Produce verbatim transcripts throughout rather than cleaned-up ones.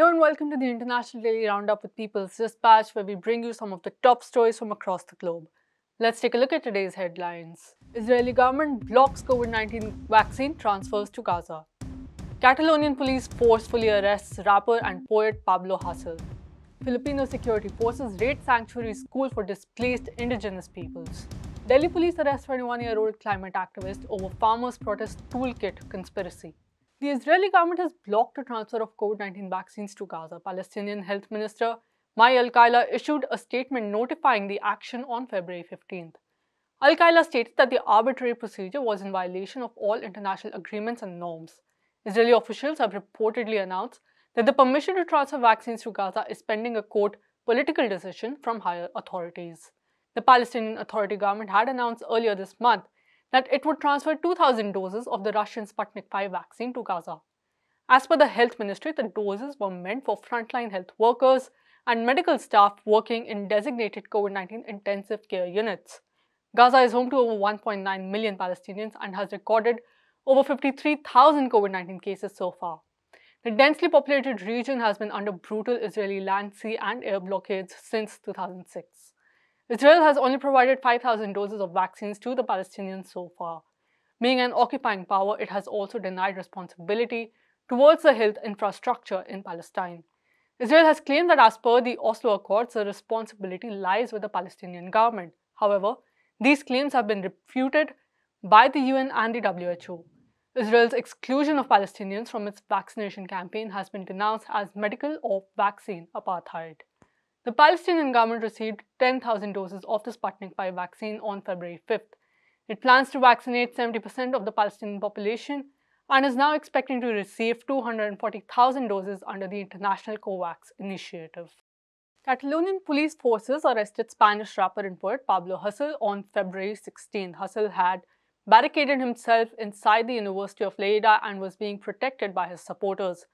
Hello and welcome to the International Daily Roundup with People's Dispatch, where we bring you some of the top stories from across the globe. Let's take a look at today's headlines. Israeli government blocks COVID nineteen vaccine transfers to Gaza. Catalonian police forcefully arrests rapper and poet Pablo Hasél. Filipino security forces raid sanctuary school for displaced indigenous peoples. Delhi Police arrest twenty-one-year-old climate activist over farmers' protest toolkit conspiracy. The Israeli government has blocked the transfer of COVID nineteen vaccines to Gaza. Palestinian Health Minister Mai Al-Kaila issued a statement notifying the action on February fifteenth. Al-Kaila stated that the arbitrary procedure was in violation of all international agreements and norms. Israeli officials have reportedly announced that the permission to transfer vaccines to Gaza is pending a, quote, political decision from higher authorities. The Palestinian Authority government had announced earlier this month that it would transfer two thousand doses of the Russian Sputnik five vaccine to Gaza. As per the health ministry, the doses were meant for frontline health workers and medical staff working in designated COVID nineteen intensive care units. Gaza is home to over one point nine million Palestinians and has recorded over fifty-three thousand COVID nineteen cases so far. The densely populated region has been under brutal Israeli land, sea and air blockades since two thousand six. Israel has only provided five thousand doses of vaccines to the Palestinians so far. Being an occupying power, it has also denied responsibility towards the health infrastructure in Palestine. Israel has claimed that as per the Oslo Accords, the responsibility lies with the Palestinian government. However, these claims have been refuted by the U N and the W H O. Israel's exclusion of Palestinians from its vaccination campaign has been denounced as medical or vaccine apartheid. The Palestinian government received ten thousand doses of the Sputnik five vaccine on February fifth. It plans to vaccinate seventy percent of the Palestinian population and is now expecting to receive two hundred forty thousand doses under the international Covax initiative. Catalonian police forces arrested Spanish rapper and poet Pablo Hasél on February sixteenth. Hasél had barricaded himself inside the University of Lleida and was being protected by his supporters.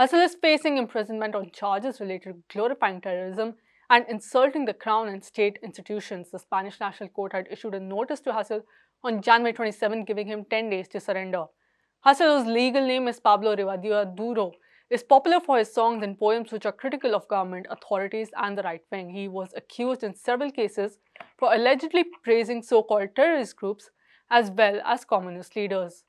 Hasél is facing imprisonment on charges related to glorifying terrorism and insulting the crown and state institutions. The Spanish National Court had issued a notice to Hasél on January twenty-seventh, giving him ten days to surrender. Hasél, whose legal name is Pablo Rivadiego Duro, is popular for his songs and poems which are critical of government, authorities and the right wing. He was accused in several cases for allegedly praising so-called terrorist groups as well as communist leaders.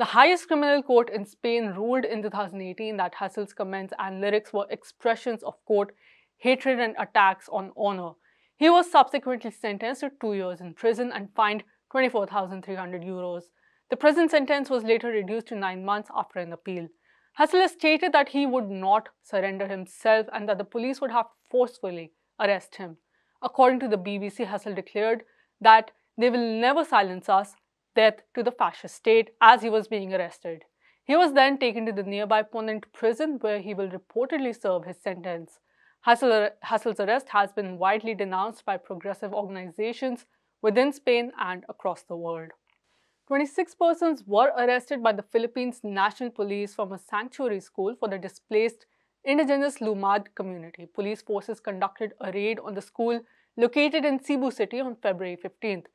The highest criminal court in Spain ruled in two thousand eighteen that Hasél's comments and lyrics were expressions of, quote, hatred and attacks on honor. He was subsequently sentenced to two years in prison and fined twenty-four thousand three hundred euros. The prison sentence was later reduced to nine months after an appeal. Hasél has stated that he would not surrender himself and that the police would have forcefully arrested him. According to the B B C, Hasél declared that they will never silence us. Death to the fascist state as he was being arrested. He was then taken to the nearby Ponent prison where he will reportedly serve his sentence. Hasél, Hasél's arrest has been widely denounced by progressive organizations within Spain and across the world. twenty-six persons were arrested by the Philippines National Police from a sanctuary school for the displaced indigenous Lumad community. Police forces conducted a raid on the school located in Cebu City on February fifteenth.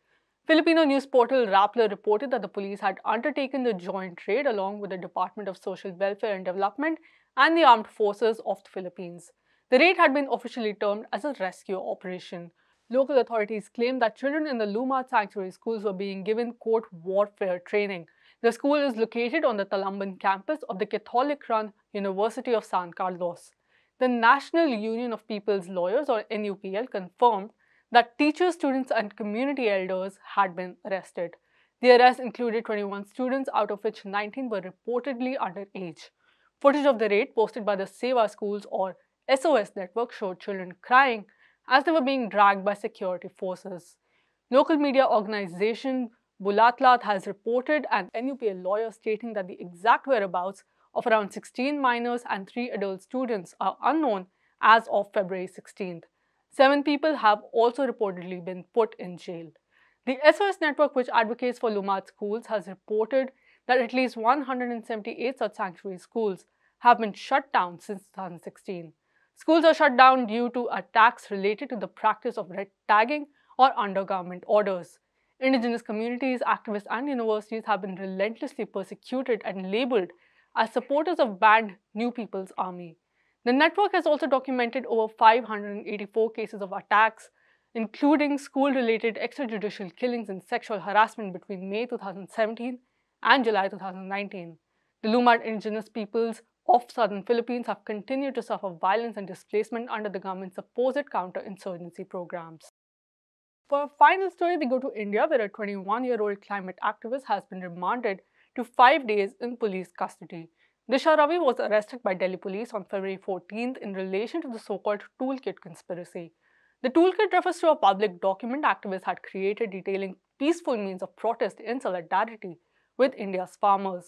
Filipino news portal Rappler reported that the police had undertaken the joint raid along with the Department of Social Welfare and Development and the Armed Forces of the Philippines. The raid had been officially termed as a rescue operation. Local authorities claimed that children in the Lumad sanctuary schools were being given, quote, warfare training. The school is located on the Talamban campus of the Catholic-run University of San Carlos. The National Union of People's Lawyers, or N U P L, confirmed that teachers, students and community elders had been arrested. The arrest included twenty-one students, out of which nineteen were reportedly underage. Footage of the raid posted by the Save Our Schools or S O S network showed children crying as they were being dragged by security forces. Local media organization Bulatlat has reported an N U P L lawyer stating that the exact whereabouts of around sixteen minors and three adult students are unknown as of February sixteenth. Seven people have also reportedly been put in jail. The S O S network, which advocates for Lumad schools, has reported that at least one hundred seventy-eight such sanctuary schools have been shut down since two thousand sixteen. Schools are shut down due to attacks related to the practice of red tagging or under government orders. Indigenous communities, activists and universities have been relentlessly persecuted and labelled as supporters of banned New People's Army. The network has also documented over five hundred eighty-four cases of attacks, including school-related extrajudicial killings and sexual harassment between May two thousand seventeen and July two thousand nineteen. The Lumad indigenous peoples of southern Philippines have continued to suffer violence and displacement under the government's supposed counter-insurgency programs. For our final story, we go to India, where a twenty-one-year-old climate activist has been remanded to five days in police custody. Disha Ravi was arrested by Delhi Police on February fourteenth in relation to the so-called toolkit conspiracy. The toolkit refers to a public document activists had created detailing peaceful means of protest in solidarity with India's farmers.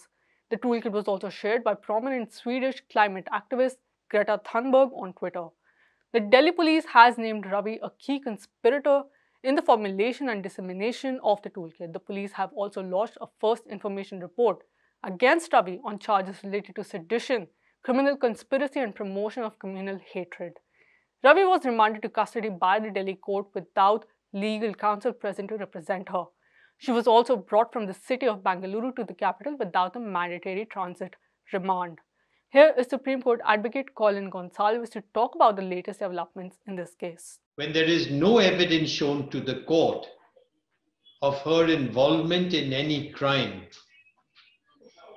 The toolkit was also shared by prominent Swedish climate activist Greta Thunberg on Twitter. The Delhi Police has named Ravi a key conspirator in the formulation and dissemination of the toolkit. The police have also launched a first information report against Ravi on charges related to sedition, criminal conspiracy, and promotion of communal hatred. Ravi was remanded to custody by the Delhi court without legal counsel present to represent her. She was also brought from the city of Bengaluru to the capital without a mandatory transit remand. Here is Supreme Court advocate Colin Gonzalves to talk about the latest developments in this case. When there is no evidence shown to the court of her involvement in any crime,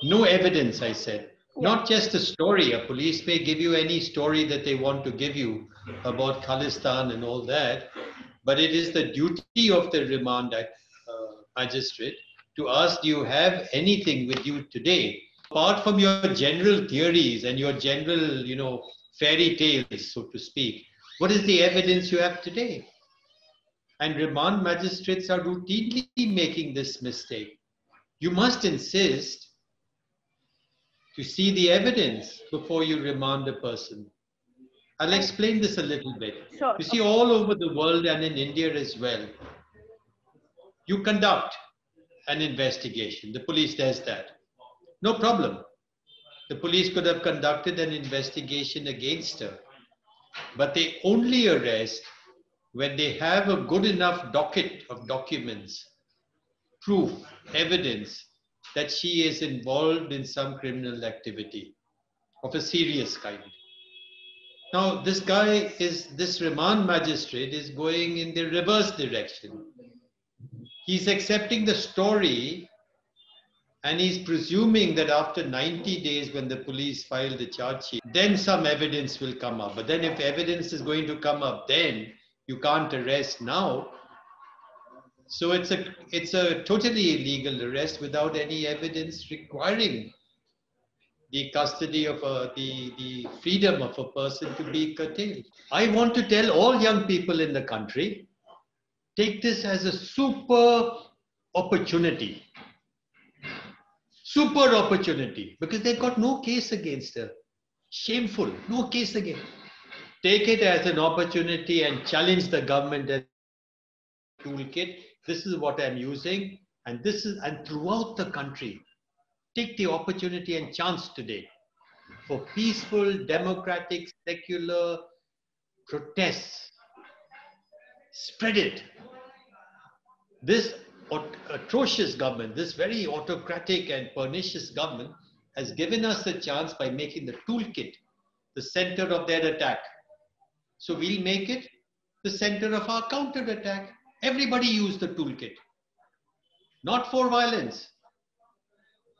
no evidence, I said, yeah. Not just a story. A police may give you any story that they want to give you about Khalistan and all that, but it is the duty of the remand uh, magistrate to ask, do you have anything with you today? Apart from your general theories and your general, you know, fairy tales, so to speak, what is the evidence you have today? And remand magistrates are routinely making this mistake. You must insist to see the evidence before you remand a person. I'll explain this a little bit. Sure. You see, all over the world and in India as well, you conduct an investigation. The police does that. No problem. The police could have conducted an investigation against her. But they only arrest when they have a good enough docket of documents, proof, evidence that she is involved in some criminal activity of a serious kind. Now, this guy is, this remand magistrate is going in the reverse direction. He's accepting the story and he's presuming that after ninety days, when the police file the charge sheet, then some evidence will come up. But then if evidence is going to come up, then you can't arrest now. So it's a, it's a totally illegal arrest without any evidence requiring the custody of a, the, the freedom of a person to be curtailed. I want to tell all young people in the country, take this as a super opportunity. Super opportunity, because they've got no case against her. Shameful, no case against her. Take it as an opportunity and challenge the government as a toolkit. This is what I'm using, and this is, and throughout the country, take the opportunity and chance today for peaceful, democratic, secular protests. Spread it. This atrocious government, this very autocratic and pernicious government has given us a chance by making the toolkit the center of their attack. So we'll make it the center of our counterattack. Everybody use the toolkit. Not for violence,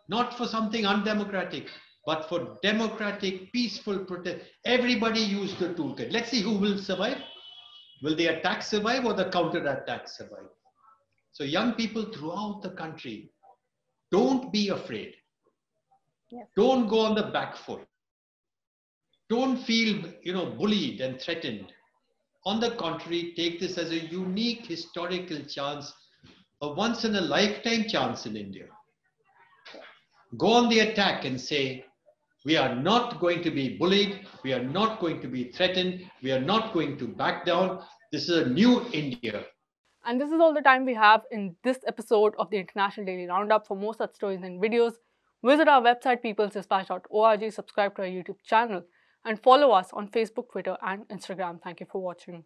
not for something undemocratic, but for democratic, peaceful protest. Everybody use the toolkit. Let's see who will survive. Will the attack survive or the counterattack survive? So young people throughout the country, don't be afraid. Yes. Don't go on the back foot. Don't feel, you know, bullied and threatened. On the contrary, take this as a unique historical chance, a once in a lifetime chance in India. Go on the attack and say, we are not going to be bullied. We are not going to be threatened. We are not going to back down. This is a new India. And this is all the time we have in this episode of the International Daily Roundup. For more such stories and videos, visit our website peoples dispatch dot org, subscribe to our YouTube channel, and follow us on Facebook, Twitter, and Instagram. Thank you for watching.